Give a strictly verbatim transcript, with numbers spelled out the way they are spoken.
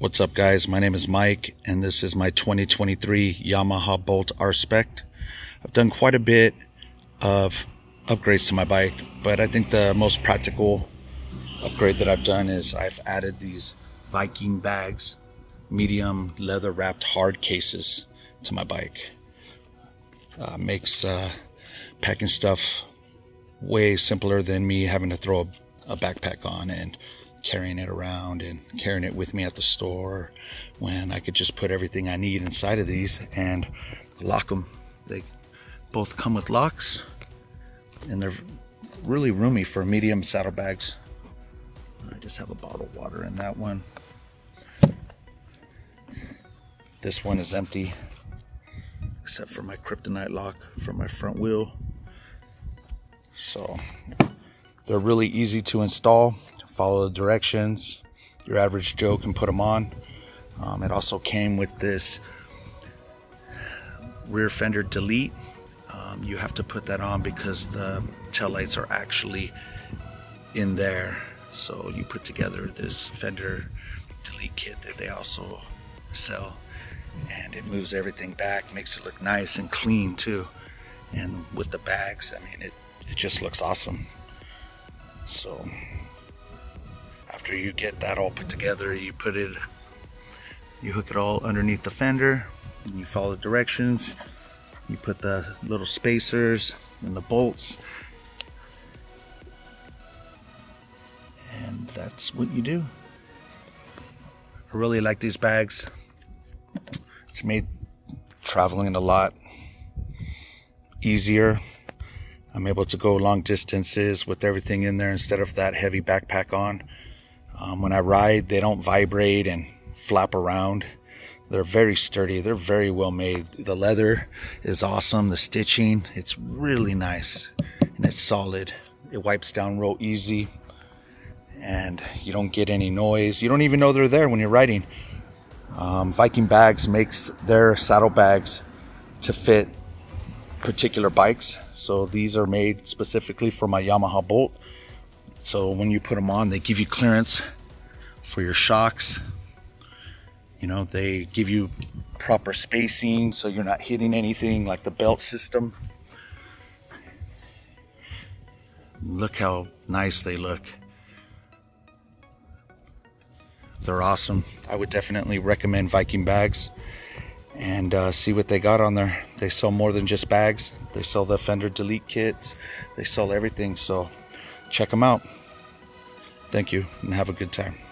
What's up, guys? My name is Mike, and this is my twenty twenty-three Yamaha Bolt R-Spec. I've done quite a bit of upgrades to my bike, but I think the most practical upgrade that I've done is I've added these Viking Bags, medium leather wrapped hard cases to my bike. Uh, makes uh, packing stuff way simpler than me having to throw a, a backpack on and carrying it around and carrying it with me at the store, when I could just put everything I need inside of these and lock them. They both come with locks, and they're really roomy for medium saddlebags. I just have a bottle of water in that one. This one is empty, except for my Kryptonite lock for my front wheel. So they're really easy to install. Follow the directions. Your average Joe can put them on. Um, it also came with this rear fender delete. Um, you have to put that on because the taillights are actually in there. So you put together this fender delete kit that they also sell, and it moves everything back, makes it look nice and clean too. And with the bags, I mean, it, it just looks awesome. So after you get that all put together, you put it, you hook it all underneath the fender, and you follow the directions. You put the little spacers and the bolts, and that's what you do. I really like these bags. It's made traveling a lot easier. I'm able to go long distances with everything in there instead of that heavy backpack on. Um, when I ride, they don't vibrate and flap around. They're very sturdy. They're very well made. The leather is awesome. The stitching, it's really nice, and it's solid. It wipes down real easy, and you don't get any noise. You don't even know they're there when you're riding. Um, Viking Bags makes their saddlebags to fit particular bikes. So these are made specifically for my Yamaha Bolt. So when you put them on, they give you clearance for your shocks. You know, they give you proper spacing so you're not hitting anything, like the belt system. Look how nice they look. They're awesome. I would definitely recommend Viking Bags, and uh, see what they got on there. They sell more than just bags. They sell the fender delete kits. They sell everything, so check them out. Thank you, and have a good time.